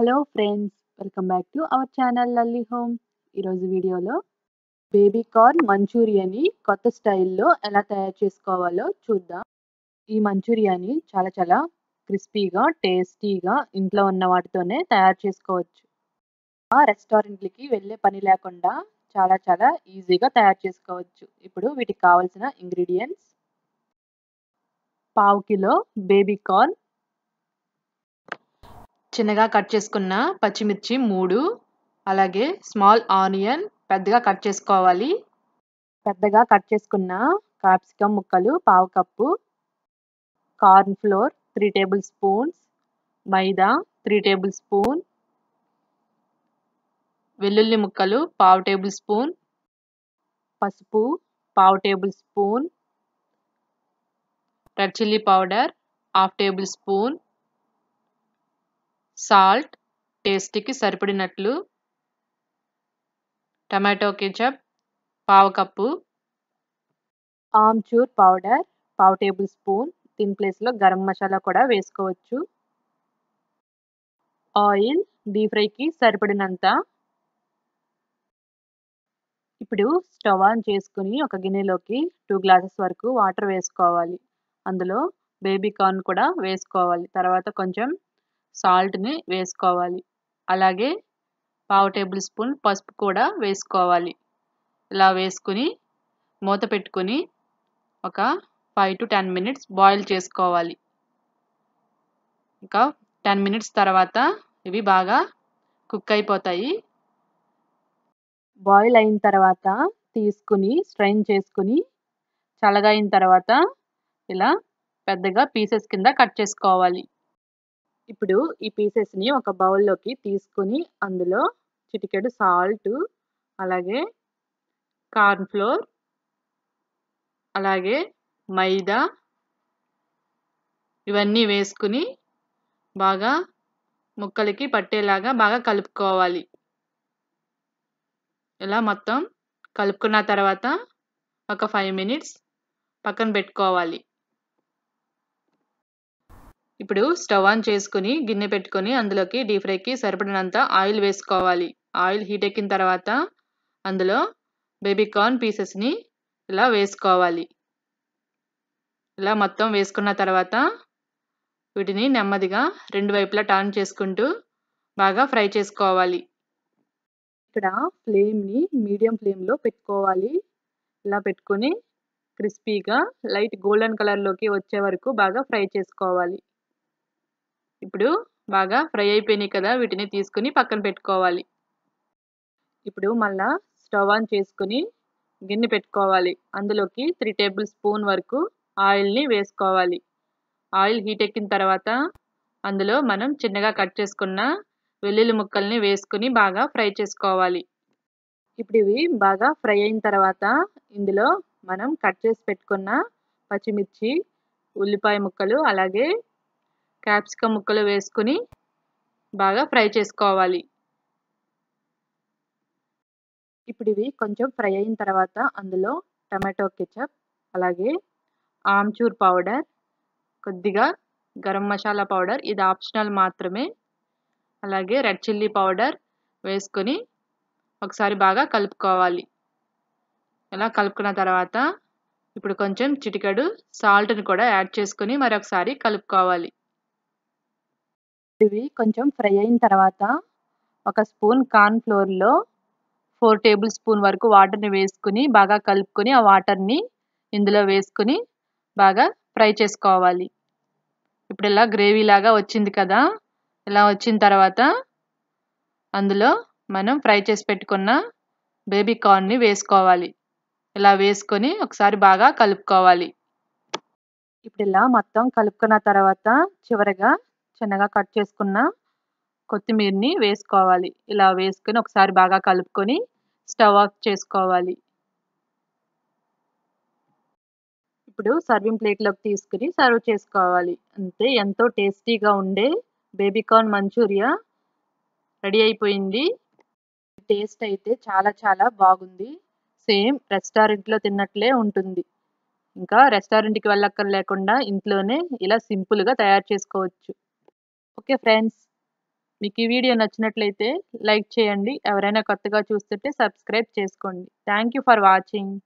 Hello friends, welcome back to our channel Lalli home. ఈరోజు వీడియోలో baby corn మంచూరియాని కొత్త స్టైల్లో ఎలా తయారు చేసుకోవాలో చూద్దాం. ఈ మంచూరియాని చాలా చాలా క్రిస్పీగా టేస్టీగా ఇంట్లో ఉన్న వాటితోనే తయారు చేసుకోవచ్చు. రెస్టారెంట్లకి వెళ్ళే పని లేకుండా చాలా చాలా ఈజీగా తయారు చేసుకోవచ్చు. ఇప్పుడు వీటికి కావాల్సిన ఇంగ్రీడియంట్స్: 1/2 కిలో బేబీ కార్న్, చిన్నగా కట్ చేసుకున్న పచ్చిమిర్చి 3, అలాగే స్మాల్ ఆనియన్ పెద్దగా కట్ చేసుకోవాలి. పెద్దగా కట్ చేసుకున్న క్యాప్సికమ్ ముక్కలు 1/2 cup, corn flour 3 table spoons, maida 3 table spoon, వెల్లుల్లి ముక్కలు 1/2 టేబుల్ స్పూన్, పసుపు 1/2 table spoon, red chilli powder 1/2 table spoon, salt టేస్ట్కి సరిపడినట్లు, tomato ketchup 1/2 cup, amchur powder 1/2 table spoon. దీని ప్లేస్లో గరం మసాలా కూడా వేసుకోవచ్చు. ఆయిల్ డీప్ ఫ్రైకి సరిపడినంత. ఇప్పుడు స్టవ్ ఆన్ చేసుకుని ఒక గిన్నెలోకి 2 గ్లాసెస్ వరకు వాటర్ వేసుకోవాలి. అందులో బేబీ కార్న్ కూడా వేసుకోవాలి. తర్వాత కొంచెం సాల్ట్ని వేసుకోవాలి. అలాగే 1/2 టేబుల్ స్పూన్ పసుపు కూడా వేసుకోవాలి. ఇలా వేసుకుని మూత పెట్టుకుని ఒక 5 to 10 మినిట్స్ బాయిల్ చేసుకోవాలి. ఇంకా 10 మినిట్స్ తర్వాత ఇవి బాగా కుక్ అయిపోతాయి. బాయిల్ అయిన తర్వాత తీసుకుని స్ట్రైన్ చేసుకుని చల్లగా అయిన తర్వాత ఇలా పెద్దగా పీసెస్ కింద కట్ చేసుకోవాలి. ఇప్పుడు ఈ పీసెస్ని ఒక బౌల్లోకి తీసుకుని అందులో చిటికెడు సాల్ట్, అలాగే కార్న్ ఫ్లోర్, అలాగే మైదా ఇవన్నీ వేసుకుని బాగా ముక్కలకి పట్టేలాగా బాగా కలుపుకోవాలి. ఇలా మొత్తం కలుపుకున్న తర్వాత ఒక 5 మినిట్స్ పక్కన పెట్టుకోవాలి. ఇప్పుడు స్టవ్ ఆన్ చేసుకుని గిన్నె పెట్టుకుని అందులోకి డీప్ ఫ్రైకి సరిపడినంత ఆయిల్ వేసుకోవాలి. ఆయిల్ హీట్ ఎక్కిన తర్వాత అందులో బేబీ కార్న్ పీసెస్ని ఇలా వేసుకోవాలి. ఇలా మొత్తం వేసుకున్న తర్వాత వీటిని నెమ్మదిగా 2 వైపులా టర్న్ చేసుకుంటూ బాగా ఫ్రై చేసుకోవాలి. ఇక్కడ ఫ్లేమ్ని మీడియం ఫ్లేమ్లో పెట్టుకోవాలి. ఇలా పెట్టుకుని క్రిస్పీగా లైట్ గోల్డెన్ కలర్లోకి వచ్చే వరకు బాగా ఫ్రై చేసుకోవాలి. ఇప్పుడు బాగా ఫ్రై అయిపోయినాయి కదా, వీటిని తీసుకుని పక్కన పెట్టుకోవాలి. ఇప్పుడు మళ్ళా స్టవ్ ఆన్ చేసుకుని గిన్నె పెట్టుకోవాలి. అందులోకి 3 టేబుల్ స్పూన్ వరకు ఆయిల్ని వేసుకోవాలి. ఆయిల్ హీట్ ఎక్కిన తర్వాత అందులో మనం చిన్నగా కట్ చేసుకున్న వెల్లుల్లి ముక్కల్ని వేసుకుని బాగా ఫ్రై చేసుకోవాలి. ఇప్పుడు ఇవి బాగా ఫ్రై అయిన తర్వాత ఇందులో మనం కట్ చేసి పెట్టుకున్న పచ్చిమిర్చి, ఉల్లిపాయ ముక్కలు, అలాగే క్యాప్సికమ్ ముక్కలు వేసుకుని బాగా ఫ్రై చేసుకోవాలి. ఇప్పుడు ఇవి కొంచెం ఫ్రై అయిన తర్వాత అందులో టమాటో కెచప్, అలాగే ఆమ్చూర్ పౌడర్, కొద్దిగా గరం మసాలా పౌడర్, ఇది ఆప్షనల్ మాత్రమే, అలాగే రెడ్ చిల్లీ పౌడర్ వేసుకుని ఒకసారి బాగా కలుపుకోవాలి. ఇలా కలుపుకున్న తర్వాత ఇప్పుడు కొంచెం చిటికెడు సాల్ట్ని కూడా యాడ్ చేసుకుని మరొకసారి కలుపుకోవాలి. ఇవి కొంచెం ఫ్రై అయిన తర్వాత 1 స్పూన్ కార్న్ ఫ్లోర్లో 4 టేబుల్ స్పూన్ వరకు వాటర్ని వేసుకుని బాగా కలుపుకొని ఆ వాటర్ని ఇందులో వేసుకుని బాగా ఫ్రై చేసుకోవాలి. ఇప్పుడు ఇలా గ్రేవీ లాగా వచ్చింది కదా, ఇలా వచ్చిన తర్వాత అందులో మనం ఫ్రై చేసి పెట్టుకున్న బేబీ కార్న్ని వేసుకోవాలి. ఇలా వేసుకొని ఒకసారి బాగా కలుపుకోవాలి. ఇప్పుడు ఇలా మొత్తం కలుపుకున్న తర్వాత చివరగా చిన్నగా కట్ చేసుకున్న కొత్తిమీరని వేసుకోవాలి. ఇలా వేసుకుని ఒకసారి బాగా కలుపుకొని స్టవ్ ఆఫ్ చేసుకోవాలి. ఇప్పుడు సర్వింగ్ ప్లేట్లోకి తీసుకుని సర్వ్ చేసుకోవాలి. అంతే, ఎంతో టేస్టీగా ఉండే బేబీ కార్న్ మంచూరియా రెడీ అయిపోయింది. టేస్ట్ అయితే చాలా చాలా బాగుంది. సేమ్ రెస్టారెంట్లో తిన్నట్లే ఉంటుంది. ఇంకా రెస్టారెంట్కి వెళ్ళక్కర్లేకుండా ఇంట్లోనే ఇలా సింపుల్గా తయారు చేసుకోవచ్చు. ఓకే ఫ్రెండ్స్, మీకు ఈ వీడియో నచ్చినట్లయితే లైక్ చేయండి ఎవరైనా కొత్తగా చూస్తుంటే సబ్స్క్రైబ్ చేసుకోండి థాంక్యూ ఫర్ వాచింగ్